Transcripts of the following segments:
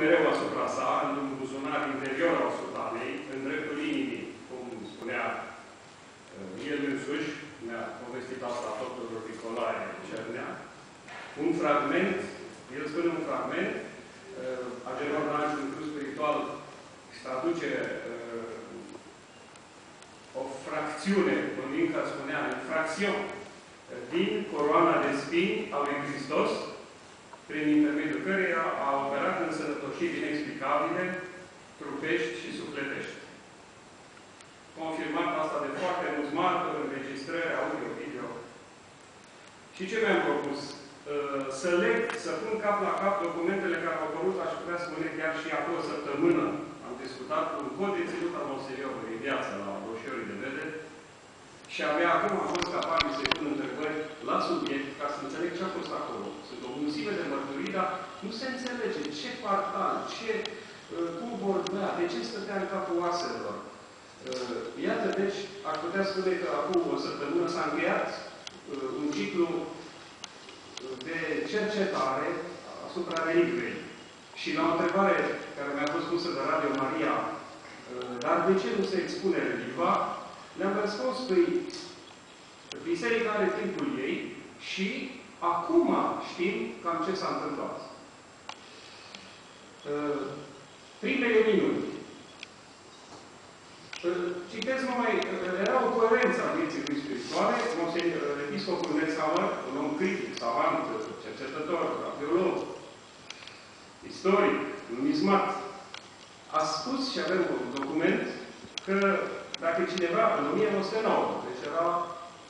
mereu asupra sa, în un buzunar interior al sutanei, în dreptul inimii, cum spunea el însuși, mi-a povestit asta doctorul Nicolae Cernea, un fragment, el spune un fragment, Agenor Danciu, un curs spiritual, își traduce o fracțiune, Mălinca spunea, în fracțion, din coroana de spini a lui Hristos, prin intermediul căreia a operat în sănătoșiri inexplicabile, trupești și sufletești. Confirmat asta de foarte mulți martori, înregistrări, audio, video. Și ce mi-am propus? Să leg, să pun cap la cap documentele care au apărut, aș putea spune chiar și acolo o săptămână. Am discutat cu un codeținut al Monseniorului în viață, la broșiorii de vede, și abia acum am fost capabil să-i pun întrebări la subiect, ca să înțeleg ce a fost acolo. Sunt o mulțime de mărturii, dar nu se înțelege ce partal, ce, cum vorbea, de ce stătea în capul oaselor. Iată, deci, ar putea spune că acum o săptămână s-a încheiat un ciclu de cercetare asupra relicvei. Și la o întrebare care mi-a fost pusă de Radio Maria, dar de ce nu se expune relicva? Le-am răspuns că biserica are timpul ei și acum știm cam ce s-a întâmplat. Primele minuni. Citez numai, era o coerență a vieții lui spirituale, episcopul Netzauer, un om critic, savant, cercetător, arheolog, istoric, numizmat, a spus, și avem un document, că dacă cineva, în 1909, deci era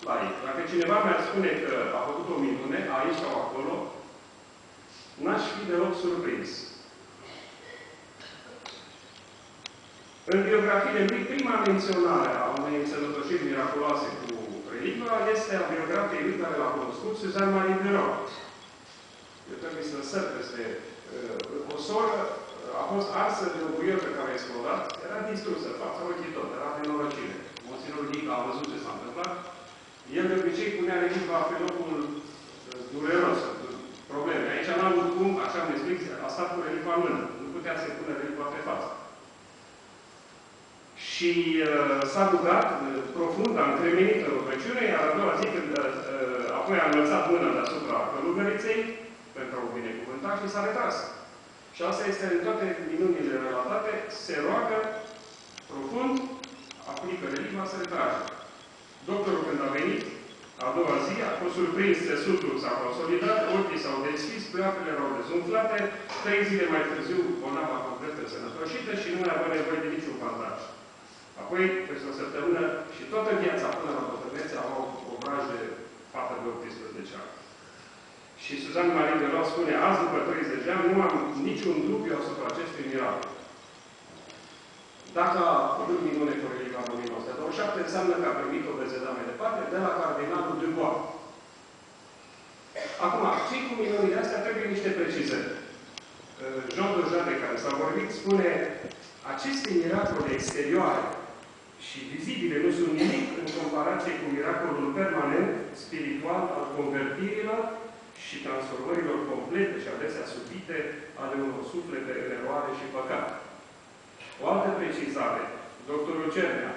la ei, dacă cineva mi-ar spune că a făcut o minune, aici sau acolo, n-aș fi deloc surprins. În biografie, prima menționare a unei înțelătoșiri miraculoase cu relicva este a biografiei lui care l-a cunoscut, Cezar Marin Vero. Eu trebuie să săr peste o soră, a fost arsă de o buiotă care a explodat, era distrusă, fața ochii tot, era de norocire. Monseniorul Ghika a văzut ce s-a întâmplat. El de obicei punea relicva pe locul dureros, probleme. Aici n-a avut cum, așa am explic, a stat cu relicva în mână. Nu putea să-i pună relicva pe față. Și s-a rugat profund, a încremenit în rugăciune, iar a doua zi când apoi a înălțat mâna deasupra călugăriței, pentru a o binecuvânta, și s-a retras. Și asta este în toate minunile relatate, se roagă profund, aplică relicva, se retrage. Doctorul, când a venit, a doua zi, a fost surprins, țesutul s-a consolidat, ochii s-au deschis, pleoapele erau dezumflate, 3 zile mai târziu, bolnava completă sănătoșită și nu mai avea nevoie de niciun bandaj. Apoi, peste o săptămână, și toată viața până la bătrânețe, au o vrajă de fată de 18 ani. Și Suzanne Marie de Loa spune, azi, după 30 de ani, nu am niciun dubiu asupra acestui miracol. Dacă a făcut minune cu relicva în 1927, înseamnă că a primit o bezedame de parte de la cardinalul Dubois. Acum, cei cu minunile astea trebuie niște precizări. Jean delaude, de care s-a vorbit, spune aceste miracole exterioare și vizibile nu sunt nimic în comparație cu miracolul permanent, spiritual, al convertirilor și transformărilor complete și adesea subite ale unor suflete în eroare și păcat. O altă precizare. Dr. Lucernea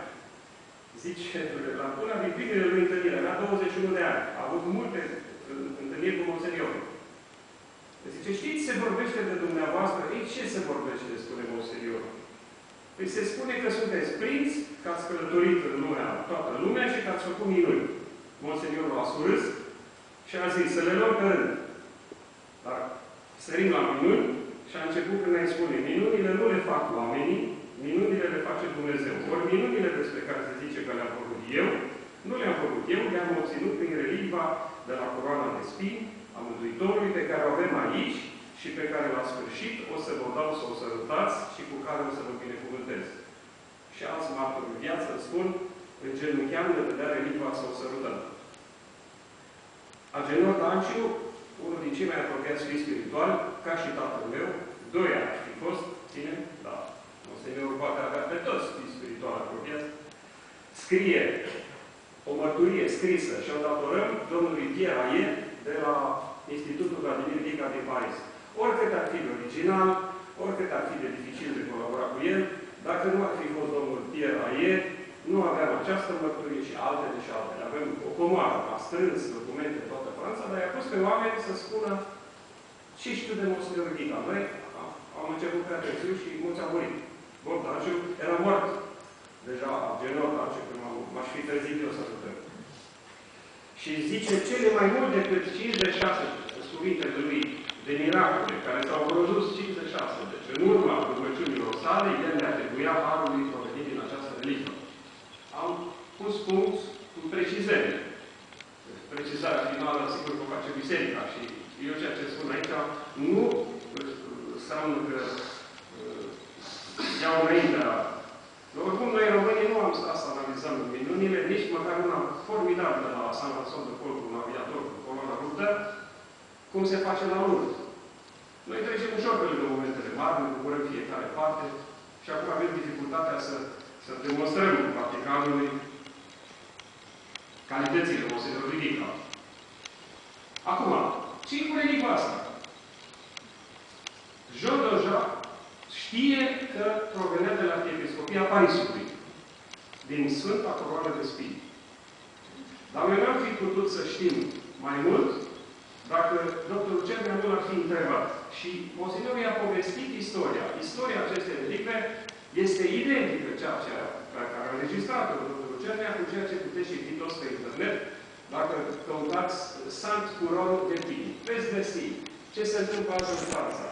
zice, la una din primele lui întâlnire, avea 21 de ani, a avut multe întâlniri cu Monseniorul. Zice, știți, se vorbește de dumneavoastră? Ei, ce se vorbește despre Monseniorul? Păi se spune că sunteți prinți, că ați călătorit în lumea, toată lumea și că ați făcut minuni. Monseniorul a surâs și a zis, să le luăm pe rând. Dar sărim la minuni și a început când ne spune, minunile nu le fac oamenii, minunile le face Dumnezeu. Ori minunile despre care se zice că le-am făcut eu, nu le-am făcut eu, le-am obținut prin relicva de la coroana de spini a Mântuitorului pe care o avem aici și pe care la sfârșit o să vă dau să o sărutați și cu care o să vă binecuvântez. Și alți martori în viață spun, în genunchiam de vedea relicva să o sărutăm. Agenor Danciu, unul din cei mai apropiați fii spiritual, ca și tatăl meu, 2 ani aș fi fost, ține, da, Monseniorul poate avea pe toți fii spirituali apropiați, scrie o mărturie scrisă și o datorăm domnului Pierre Aiei de la Institutul Ghika din Paris. Oricât ar fi original, oricât ar fi de dificil de colaborat cu el, dacă nu ar fi fost domnul Pierre Aiei, nu aveam această mărturie și altele și altele. Avem o comoară, a strâns documente în toată Franța, dar i-a pus pe oameni să spună ce știu de Monseniorul Ghika. Noi am început prea târziu și mulți au murit. Zoldarge era mort. Deja Agenor Danciu, când m-aș fi trezit eu să putem. Și zice cele mai mult decât 56 cuvintele lui de miracole, care s-au produs 56. Deci, în urma rugăciunilor sale, el le atribuia harului provenit din această religie. Am pus punct cu precizări. Precizarea finală, sigur că o face biserica. Și eu ceea ce spun aici, nu înseamnă că iau înaintea. Oricum, noi românii nu am stat să analizăm minunile, nici măcar una formidabilă la San Francisco, cu un aviator, cu coloana ruptă, cum se face la Lourdes. Noi trecem ușor pe lângă momentele mari, ne bucurăm fiecare parte și acum avem dificultatea să demonstrăm practicantului calitățile Monseniorului Ghika. Acum, ce-i cu religia asta? Jean delaude știe că provenea de la Arhiepiscopia Parisului, din Sfânta Coroană de Spit. Dar noi n-am fi putut să știm mai mult dacă Dr. Germainul ar fi întrebat. Și Monseniorul i-a povestit istoria. Istoria acestei religie este identică ceea ce a înregistrat Dr. Germainul cu ceea ce puteți și citiți pe internet, dacă căutați Sainte-Chapelle de Pin. Veți găsi ce se întâmplă în Franța.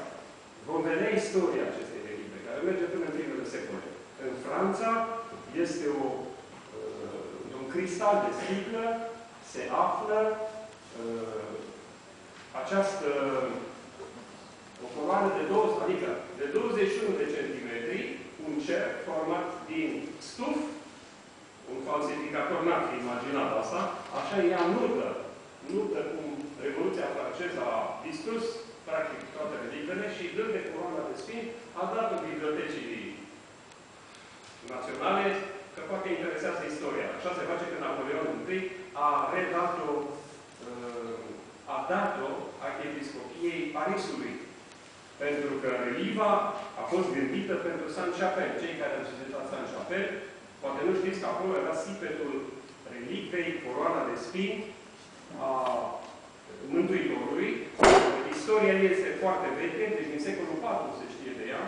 Vom vedea istoria acestei religie, care merge până în primele secole. În Franța este un cristal de sticlă, se află această o coroană de 20, adică de 21 de centimetri, un cer format din stuf, un falsificator n-ar fi imaginat asta, așa ea nudă. Nudă cum Revoluția franceză a distrus practic toate religiile și dând de coroana de spin a dat în bibliotecii naționale că poate interesează istoria. Așa se face că Napoleon I a redat-o, a dat-o Arhiepiscopiei Parisului. Pentru că reliva a fost gândită pentru Sainte-Chapelle. Cei care au citit Sainte-Chapelle, poate nu știți că acolo era sipetul relicvei, coroana de spin a Mântuitorului. Istoria este foarte veche, deci din secolul IV se știe de ea.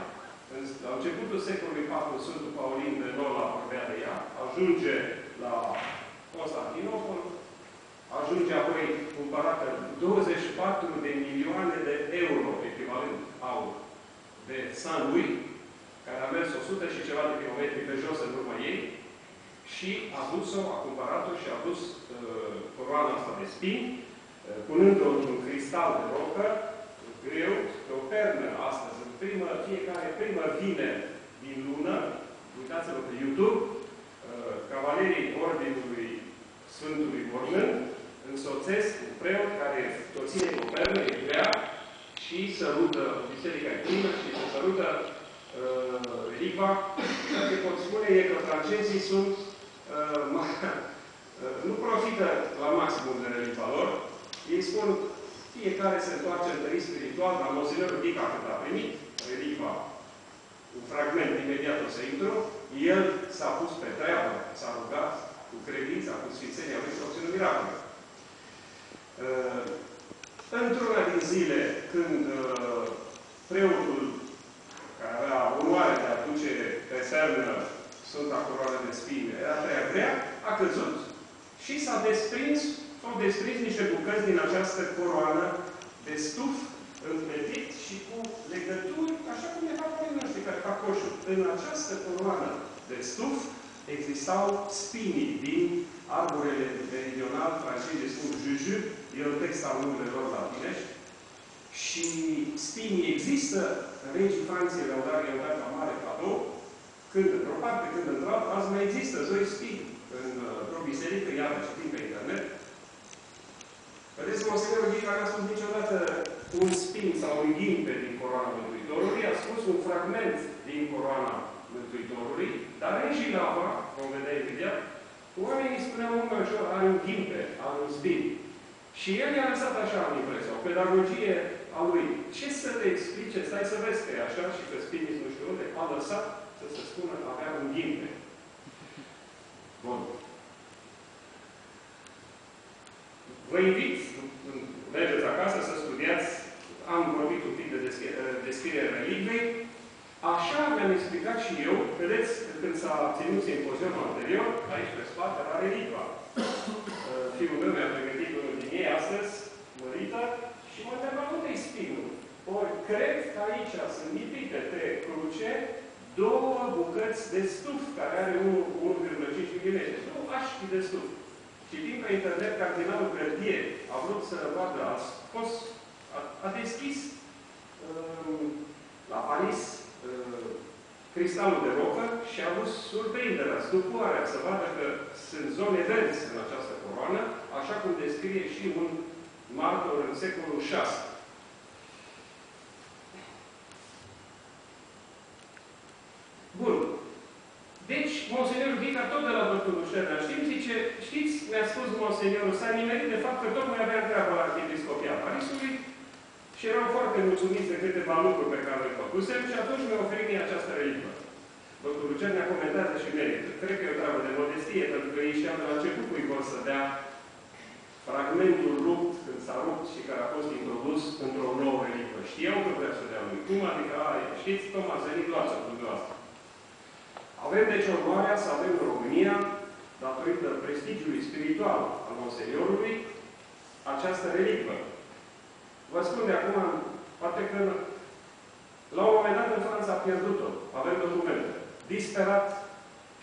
La începutul secolului IV, Sfântul Paulin de Lola vorbea de ea, ajunge la Constantinopol, ajunge apoi cumpărată 24 de milioane de euro, echivalent aur, de Saint-Louis, care a mers 100 și ceva de kilometri pe jos în urma ei, și a dus-o, a cumpărat-o și a dus coroana asta de spin, punând-o într-un cristal de rocă, greu, pe o pernă astăzi, în fiecare primă vine din lună, uitați-vă pe YouTube, Cavalerii Ordinului Sfântului Mormân însoțesc un preot care o ține cu o pernă, e grea, și sărută, biserica e plină, și se sărută reliva. Ce pot spune e că francezii sunt nu profită la maximum de religia lor. Ei spun, fiecare se întoarce întărit spiritual, dar Monseniorul Ghika, când a primit religia, un fragment, imediat o să intru, el s-a pus pe treabă, s-a rugat cu credința, cu sfințenia lui, s-a obținut miracole. Într-una din zile, când preotul, care avea onoarea de a duce pe sernă Sfânta Coroană de Spine, era prea grea, a căzut și s-a desprins. Au desprins niște bucăți din această coroană de stuf, împletit și cu legături, așa cum ne fac oamenii noștri care fac coșul. În această coroană de stuf existau spinii din arborele meridional, francezii spun juju, e un text al numele lor latinești. Și spinii există, regii Franței le-au dat la mare cadou, când într-o parte, când într-altă, azi mai există doi spini. Într-o biserică, iată, citim pe internet. Vedeți, Monseniorul Ghika n-a spus niciodată un spin sau un ghimpe din coroana Mântuitorului, a spus un fragment din coroana Mântuitorului, dar în Jilava, vom vedea imediat, oamenii spuneau unul în jur, are un ghimpe, are un spin. Și el i-a lăsat așa în impresia, o pedagogie a a lui. Ce să te explice? Stai să vezi că e așa și că spiniți nu știu unde. A lăsat să se spună că avea un ghimbe. Bun. Vă invit, mergeți acasă, să studiați. Am vorbit un pic de descrierea religiei. Așa mi-am explicat și eu. Vedeți, când s-a ținut simpozionul anterior, aici pe spate era relicva. Fiul meu mi-a pregătit unul din ei astăzi, mărită, și mă întreba unde e spinul. Ori cred că aici sunt lipite pe cruce două bucăți de stuf, care are 1,5 mm. Nu aș fi de stuf. Citind pe internet, cardinalul Gradiel a vrut să vadă, a deschis la Paris cristalul de rocă și a avut surprinderea, stupoarea, să vadă că sunt zone verzi în această coroană, așa cum descrie și un martor în secolul VI. Bun. Deci, Monseniorul Ghika, tot de la Dr. Lucernea, zice, știți, mi-a spus Monseniorul, s-a nimerit de fapt că tocmai avea treabă la Arhiepiscopia Parisului și eram foarte mulțumiți de câteva lucruri pe care le făcusem și atunci mi-a oferit mie această relicvă. Dr. Lucernea comentează și merită. Cred că e o treabă de modestie, pentru că ei știam de la început cui vor să dea fragmentul rupt, când s-a rupt și care a fost introdus într-o nouă relicvă. Știau că vreau să dea lui. Cum? Adică, știți, Toma Zenit, luați-o dumneavoastră. Avem deci onoarea să avem în România, datorită prestigiului spiritual al Monseniorului, această relicvă. Vă spun de acum, poate că la un moment dat în Franța a pierdut-o. Avem documente. Disperat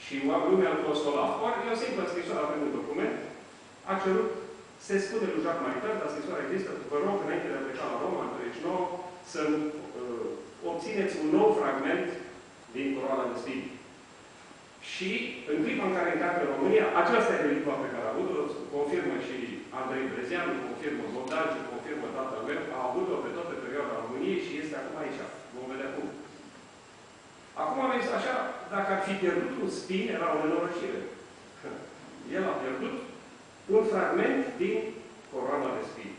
și lumea îl consola. Ori e o simplă scrisoare, avem un document. A cerut, se spune lui Jacques Maritain, dar scrisoarea există, vă rog, înainte de a pleca la Roma, în 39, să obțineți un nou fragment din Coroana de Spit. Și în clipa în care intră în România, aceasta e relicva pe care a avut-o, confirmă și Andrei Brezian, confirmă Zoldarge, confirmă tatăl meu, a avut-o pe toată perioada României și este acum aici. Vom vedea cum. Acum am zis așa, dacă ar fi pierdut un spin, era o nenorocire. El a pierdut un fragment din Coroana de Spit.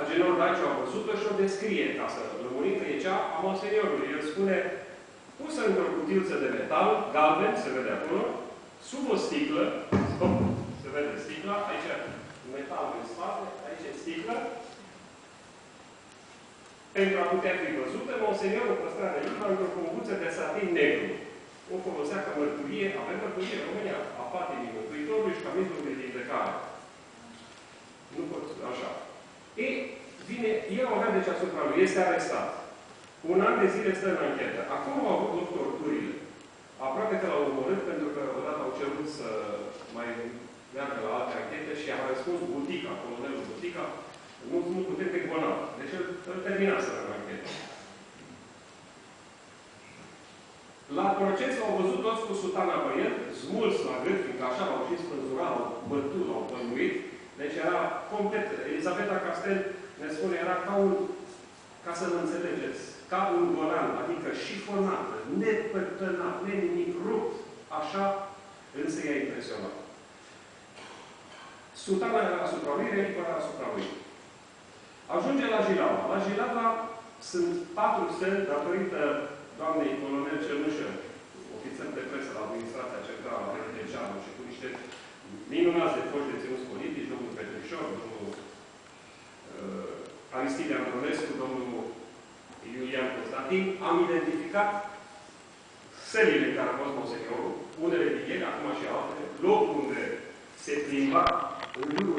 Agenor Danciu a văzut-o și o descrie, ca să rămânim că e cea a Monseniorului. El spune, pusă într-o cutiuță de metal, galben, se vede acolo, sub o sticlă, stop, se vede sticla, aici metal în spate, aici e sticlă. Pentru a putea fi văzută, Monseniorul păstra relicva într-o conguță de satin negru. O folosea ca mărturie, avem mărturie în România, a patimii Mântuitorului și camisului de vindecare. Nu pot, așa. Ei, vine, el avea deci asupra lui, este arestat. Un an de zile stă în anchetă. Acum au avut loc torturile. Aproape că l-au omorât, pentru că odată au cerut să mai meargă la alte anchete și a răspuns Butica, colonelul Butica, nu putem pe Gonal. Deci îl termina să rămână anchetă. La proces l-au văzut toți cu sutana pe el, smulți la gât, fiindcă așa l-au și spânzura, l-au bătut, l-au pănuit. Deci era complet. Elisabeta Castel ne spune, era ca un, ca să-l înțelegeți, ca un golan, adică șifonată, nepătănat, nimic rupt. Așa însă i-a impresionat. Sutana era asupra lui, relicva era asupra lui. Ajunge la Jilava. La Jilava sunt 4 stele datorită doamnei colonel Cenușă, ofițer de presă la administrația centrală a Petrișorului și cu niște minunați de foști deținuți politici, domnul Petrișor, domnul Aristide Mărulescu, domnul Iulian Constantin, am identificat sările în care a fost Monseniorul, unele din ele, acum și altele, locul unde se plimba în